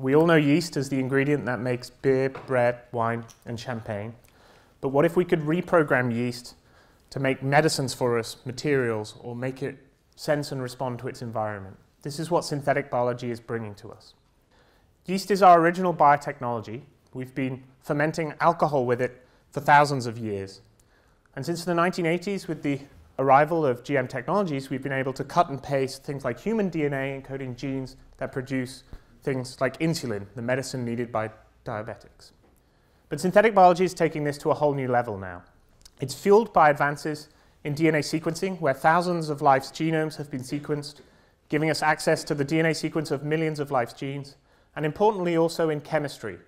We all know yeast is the ingredient that makes beer, bread, wine, and champagne. But what if we could reprogram yeast to make medicines for us, materials, or make it sense and respond to its environment? This is what synthetic biology is bringing to us. Yeast is our original biotechnology. We've been fermenting alcohol with it for thousands of years. And since the 1980s, with the arrival of GM technologies, we've been able to cut and paste things like human DNA encoding genes that produce things like insulin, the medicine needed by diabetics. But synthetic biology is taking this to a whole new level now. It's fueled by advances in DNA sequencing, where thousands of life's genomes have been sequenced, giving us access to the DNA sequence of millions of life's genes, and importantly also in chemistry,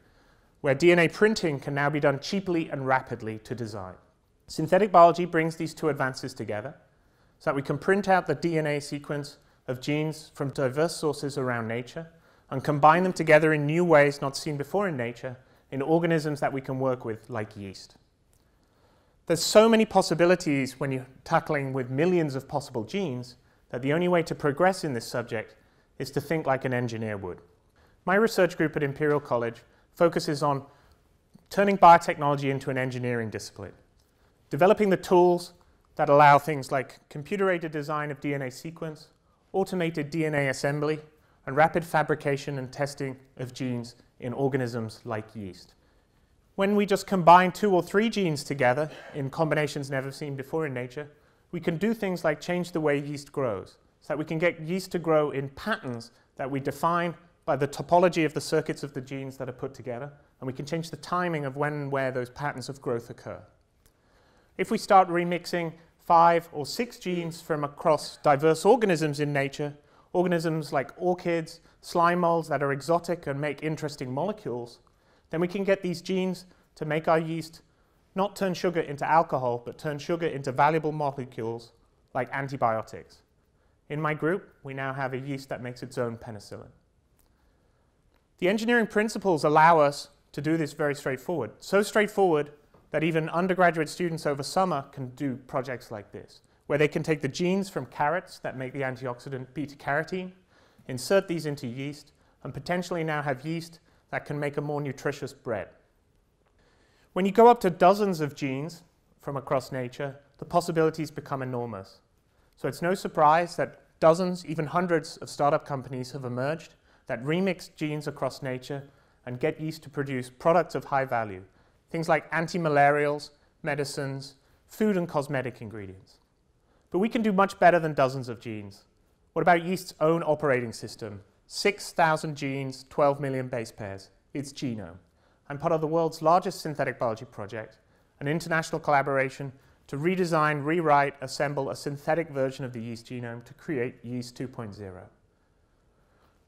where DNA printing can now be done cheaply and rapidly to design. Synthetic biology brings these two advances together so that we can print out the DNA sequence of genes from diverse sources around nature and combine them together in new ways not seen before in nature, in organisms that we can work with, like yeast. There's so many possibilities when you're tackling with millions of possible genes that the only way to progress in this subject is to think like an engineer would. My research group at Imperial College focuses on turning biotechnology into an engineering discipline, developing the tools that allow things like computer-aided design of DNA sequence, automated DNA assembly, and rapid fabrication and testing of genes in organisms like yeast. When we just combine 2 or 3 genes together in combinations never seen before in nature, we can do things like change the way yeast grows, so that we can get yeast to grow in patterns that we define by the topology of the circuits of the genes that are put together, and we can change the timing of when and where those patterns of growth occur. If we start remixing 5 or 6 genes from across diverse organisms in nature, organisms like orchids, slime molds that are exotic and make interesting molecules, then we can get these genes to make our yeast not turn sugar into alcohol, but turn sugar into valuable molecules like antibiotics. In my group, we now have a yeast that makes its own penicillin. The engineering principles allow us to do this very straightforward. So straightforward that even undergraduate students over summer can do projects like this, where they can take the genes from carrots that make the antioxidant beta-carotene, insert these into yeast, and potentially now have yeast that can make a more nutritious bread. When you go up to dozens of genes from across nature, the possibilities become enormous. So it's no surprise that dozens, even hundreds of startup companies have emerged that remix genes across nature and get yeast to produce products of high value, things like anti-malarials, medicines, food and cosmetic ingredients. But we can do much better than dozens of genes. What about yeast's own operating system? 6,000 genes, 12 million base pairs. It's genome. I'm part of the world's largest synthetic biology project, an international collaboration to redesign, rewrite, assemble a synthetic version of the yeast genome to create yeast 2.0.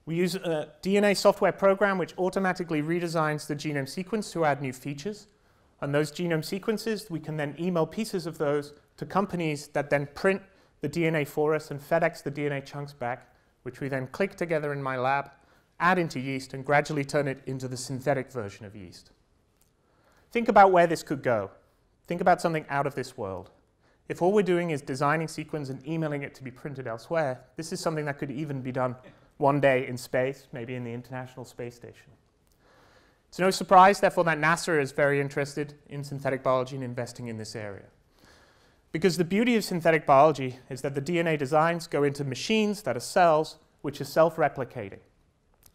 We use a DNA software program which automatically redesigns the genome sequence to add new features. And those genome sequences, we can then email pieces of those to companies that then print the DNA for us and FedEx the DNA chunks back, which we then click together in my lab, add into yeast, and gradually turn it into the synthetic version of yeast. Think about where this could go. Think about something out of this world. If all we're doing is designing sequence and emailing it to be printed elsewhere, this is something that could even be done one day in space, maybe in the International Space Station. It's no surprise, therefore, that NASA is very interested in synthetic biology and investing in this area. Because the beauty of synthetic biology is that the DNA designs go into machines that are cells which are self-replicating.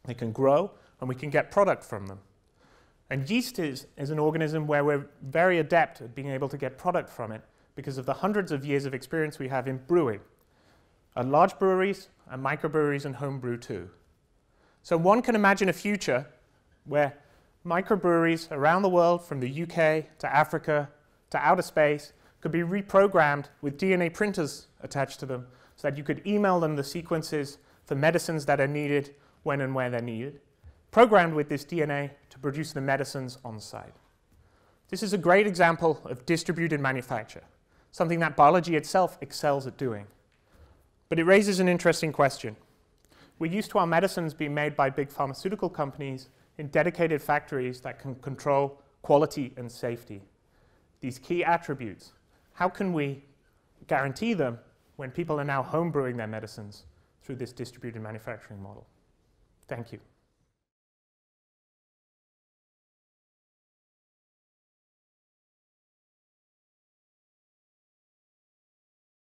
They can grow and we can get product from them. And yeast is an organism where we're very adept at being able to get product from it because of the hundreds of years of experience we have in brewing. At large breweries and microbreweries and homebrew too. So one can imagine a future where microbreweries around the world, from the UK to Africa to outer space, could be reprogrammed with DNA printers attached to them so that you could email them the sequences for medicines that are needed when and where they're needed, programmed with this DNA to produce the medicines on site. This is a great example of distributed manufacture, something that biology itself excels at doing. But it raises an interesting question. We're used to our medicines being made by big pharmaceutical companies in dedicated factories that can control quality and safety, these key attributes. How can we guarantee them when people are now homebrewing their medicines through this distributed manufacturing model? Thank you.